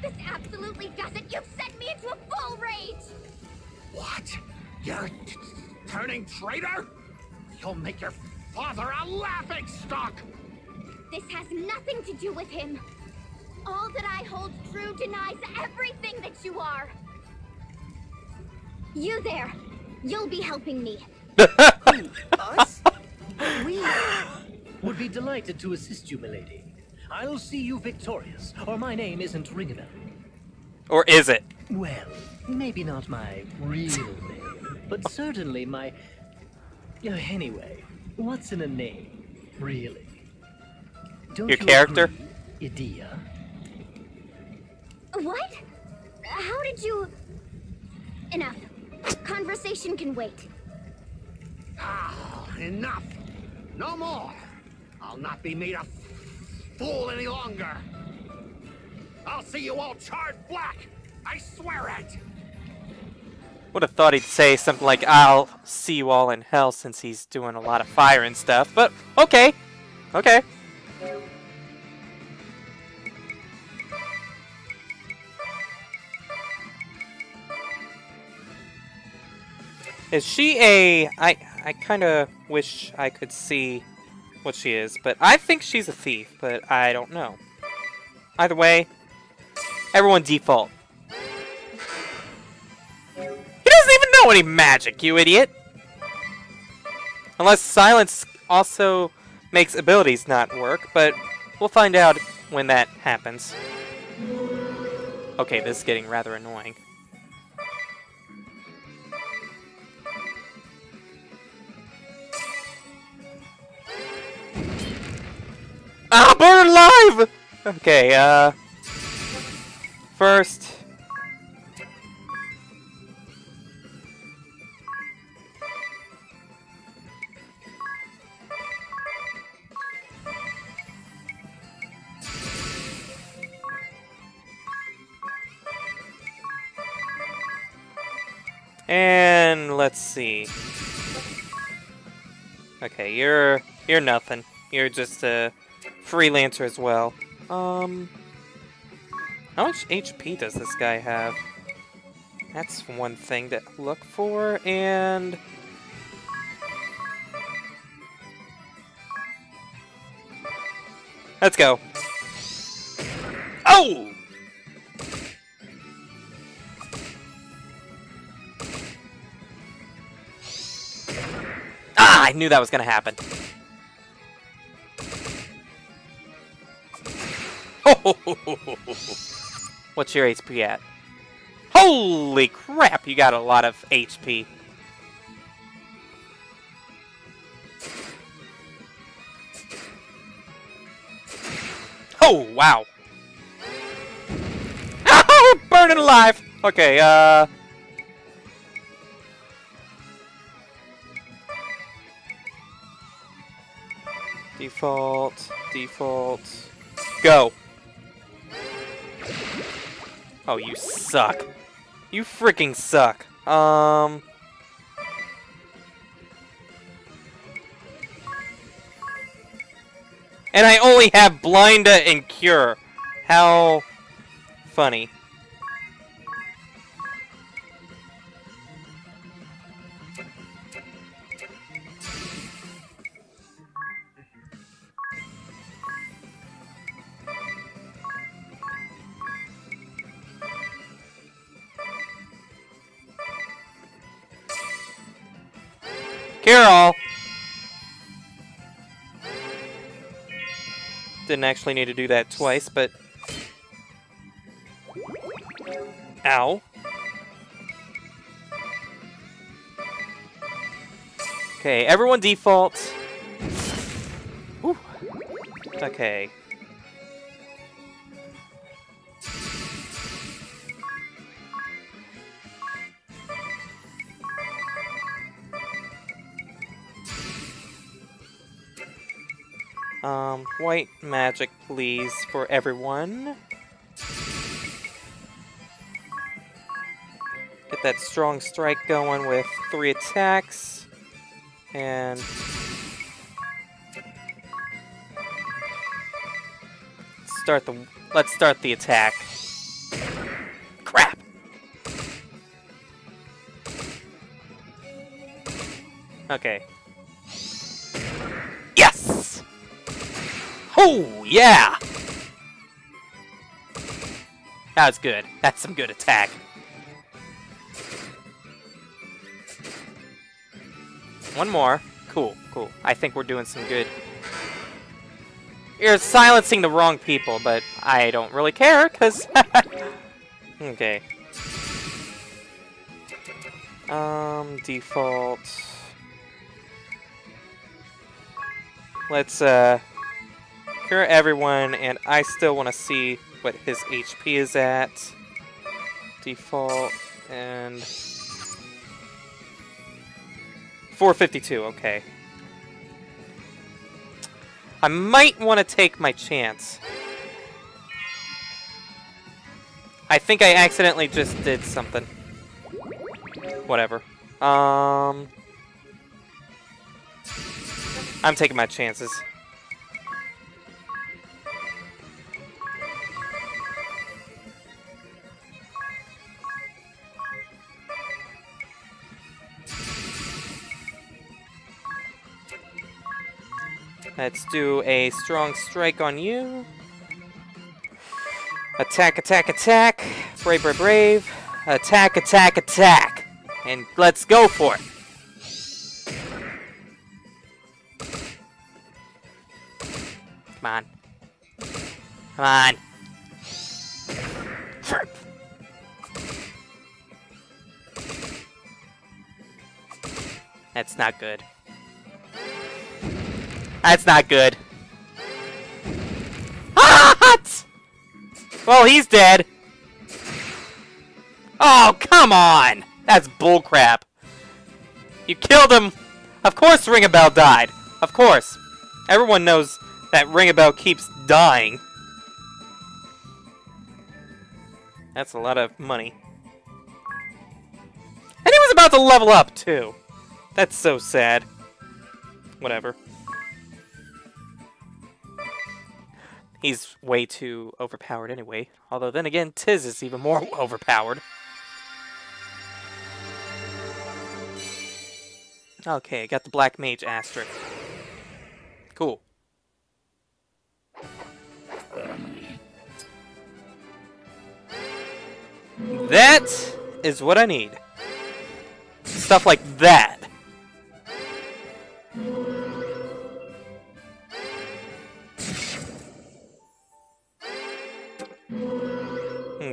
This absolutely doesn't! You've sent me into a full rage! What? You're turning traitor? You'll make your father a laughingstock! This has nothing to do with him! All that I hold true denies everything that you are! You there! You'll be helping me. Us? We would be delighted to assist you, milady. I'll see you victorious, or my name isn't Ringabel. Or is it? Well, maybe not my real name, but certainly my... Anyway, what's in a name, really? Don't your character? Agree, Edea? What? How did you... Enough. Conversation can wait. Ah, enough! No more! I'll not be made a fool any longer! I'll see you all charred black! I swear it! Would have thought he'd say something like, I'll see you all in hell, since he's doing a lot of fire and stuff, but okay. Okay. Is she a... I kind of wish I could see what she is, but I think she's a thief, but I don't know. Either way, everyone default. He doesn't even know any magic, you idiot! Unless silence also makes abilities not work, but we'll find out when that happens. Okay, this is getting rather annoying. I'll burn alive! Okay, first... And let's see... Okay, you're nothing. You're just a freelancer as well. How much HP does this guy have? That's one thing to look for, and... let's go. Oh! Ah, I knew that was gonna happen. What's your HP at? Holy crap, you got a lot of HP. Oh, wow. Oh, burning alive! Okay, Default. Go! Oh, you suck. You freaking suck. And I only have Blinda and Cure. How funny. Carol! Didn't actually need to do that twice, but... ow. Okay, everyone default. Ooh. Okay. White magic, please, for everyone. Get that strong strike going with 3 attacks. And... Let's start the attack. Crap! Okay. Oh, yeah! That was good. That's some good attack. One more. Cool, cool. I think we're doing some good... You're silencing the wrong people, but I don't really care, because... okay. Default... Let's, cure everyone, and I still want to see what his HP is at. Default, and... 452, okay. I might want to take my chance. I think I accidentally just did something. Whatever. I'm taking my chances. Let's do a strong strike on you. Attack, attack, attack. Brave, brave, brave. Attack, attack, attack. And let's go for it. Come on. Come on. That's not good. That's not good. Ah! Well, he's dead. Oh, come on! That's bullcrap. You killed him. Of course Ringabel died. Of course. Everyone knows that Ringabel keeps dying. That's a lot of money. And he was about to level up, too. That's so sad. Whatever. He's way too overpowered anyway. Although then again, Tiz is even more overpowered. Okay, got the Black Mage asterisk. Cool. That is what I need. Stuff like that.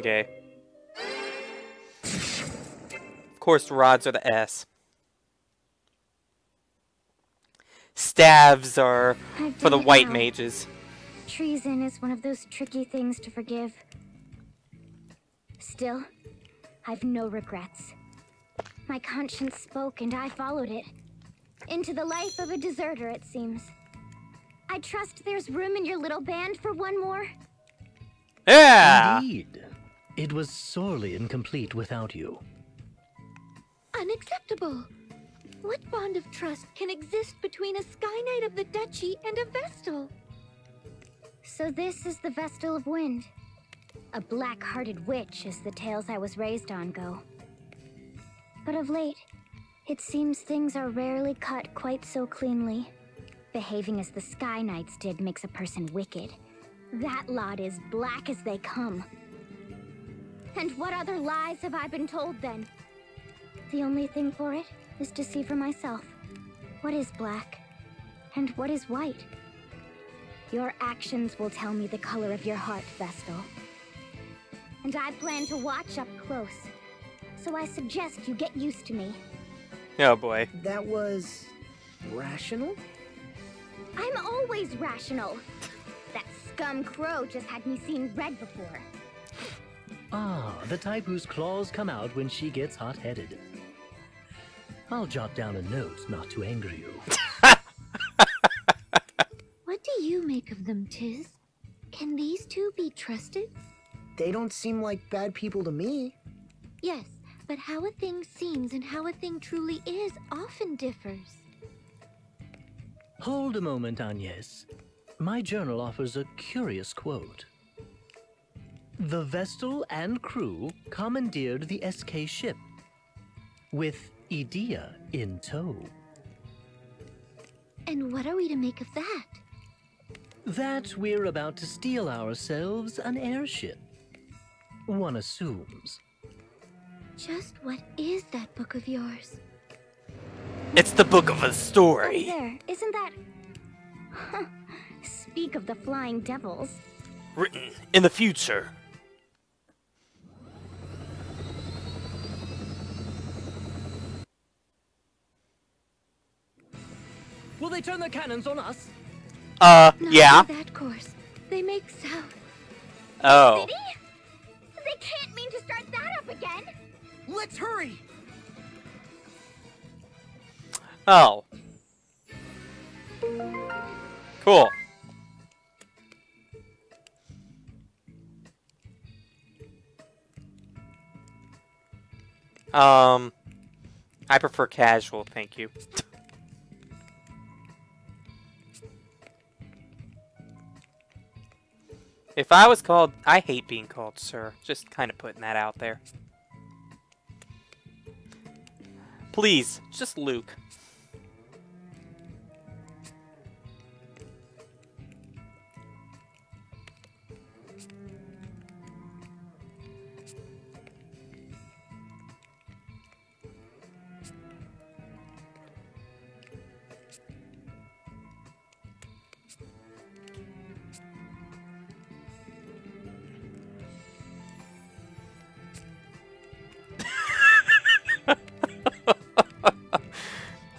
Okay. Of course, rods are the S. Staves are for the white mages. Treason is one of those tricky things to forgive. Still, I've no regrets. My conscience spoke and I followed it. Into the life of a deserter, it seems. I trust there's room in your little band for one more? Yeah! Indeed. It was sorely incomplete without you. Unacceptable. What bond of trust can exist between a Sky Knight of the Duchy and a Vestal? So this is the Vestal of Wind. A black-hearted witch, as the tales I was raised on go. But of late, it seems things are rarely cut quite so cleanly. Behaving as the Sky Knights did makes a person wicked. That lot is black as they come. And what other lies have I been told then? The only thing for it is to see for myself. What is black? And what is white? Your actions will tell me the color of your heart, Vestal. And I plan to watch up close. So I suggest you get used to me. Oh boy. That was... rational? I'm always rational. That scum Crow just had me seen red before. Ah, the type whose claws come out when she gets hot-headed. I'll jot down a note not to anger you. What do you make of them, Tiz? Can these two be trusted? They don't seem like bad people to me. Yes, but how a thing seems and how a thing truly is often differs. Hold a moment, Agnes. My journal offers a curious quote. The Vestal and crew commandeered the SK ship, with Edea in tow. And what are we to make of that? That we're about to steal ourselves an airship. One assumes. Just what is that book of yours? It's the book of a story. Oh, there, isn't that... Speak of the flying devils. Written in the future. Will they turn their cannons on us? Not yeah. That course. They make south. Oh. City? They can't mean to start that up again. Let's hurry. Oh. Cool. I prefer casual, thank you. If I was called, I hate being called sir. Just kind of putting that out there. Please, just Luke.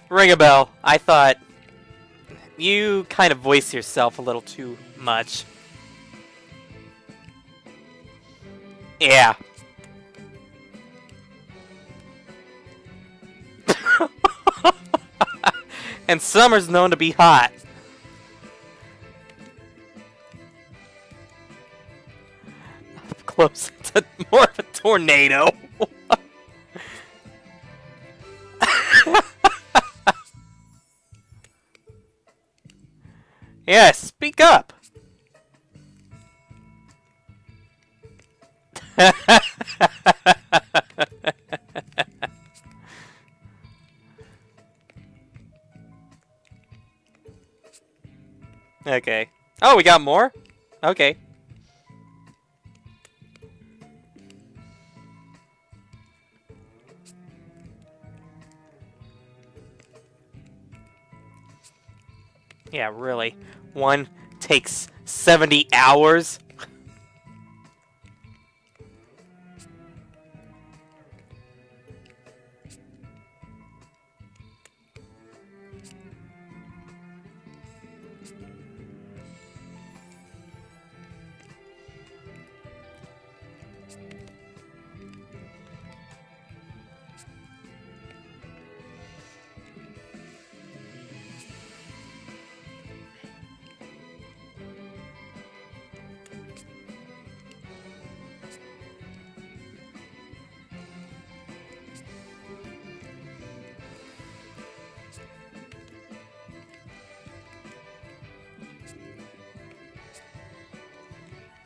Ringabel, I thought you kind of voice yourself a little too much. Yeah. And summer's known to be hot. Close to more of a tornado. Yes, yeah, speak up. Okay. Oh, we got more? Okay. Yeah, really. One takes 70 hours?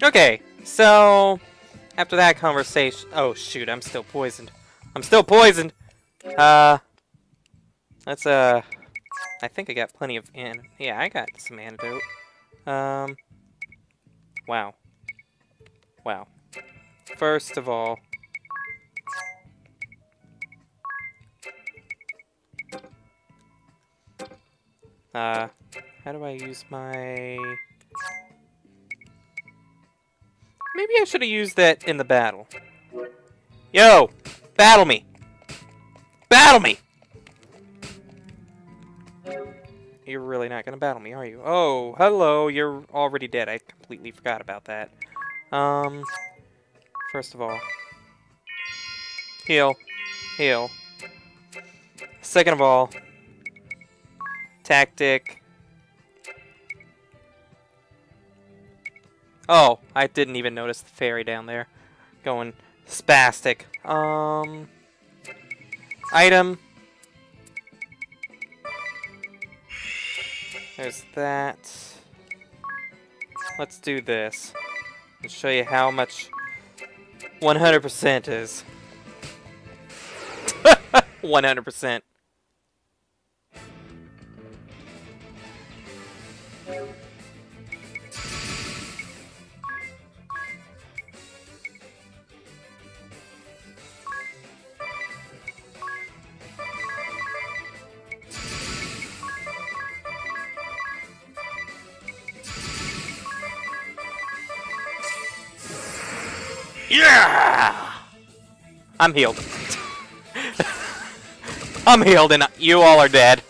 Okay, so after that conversation, oh shoot, I'm still poisoned. I'm still poisoned. That's I think I got plenty of yeah, I got some antidote. Wow. Wow. First of all, how do I use my? Maybe I should have used that in the battle. Yo! Battle me! Battle me! You're really not gonna battle me, are you? Oh, hello, you're already dead. I completely forgot about that. First of all... Heal. Heal. Second of all... Tactic... Oh, I didn't even notice the fairy down there going spastic. Item. There's that. Let's do this. I'll show you how much 100% is. 100%. Yeah! I'm healed. I'm healed and you all are dead.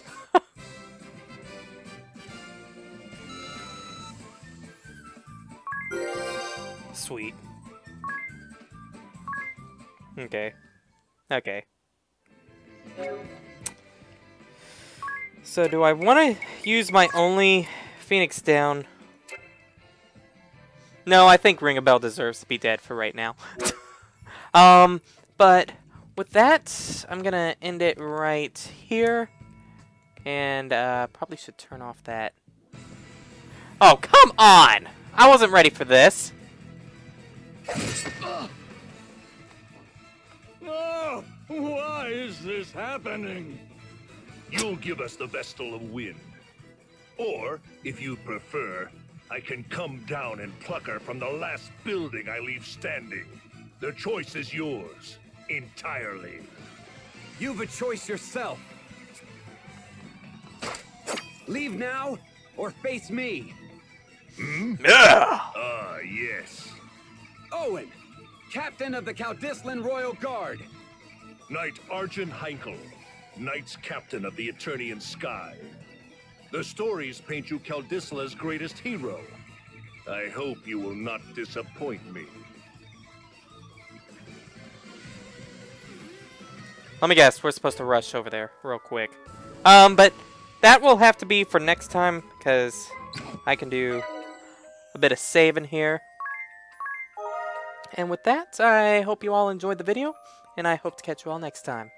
Sweet. Okay. Okay. So do I want to use my only Phoenix down? No, I think Ringabel deserves to be dead for right now. But with that, I'm going to end it right here. And probably should turn off that. Oh, come on! I wasn't ready for this. No! Why is this happening? You'll give us the Vestal of Wind. Or, if you prefer... I can come down and pluck her from the last building I leave standing. The choice is yours, entirely. You've a choice yourself. Leave now, or face me. Hmm? Ah, yes. Owen, captain of the Caldyslan Royal Guard. Knight Arjun Heinkel, Knight's captain of the Eternian Sky. The stories paint you Caldysla's greatest hero. I hope you will not disappoint me. Let me guess, we're supposed to rush over there real quick. But that will have to be for next time, because I can do a bit of saving here. And with that, I hope you all enjoyed the video, and I hope to catch you all next time.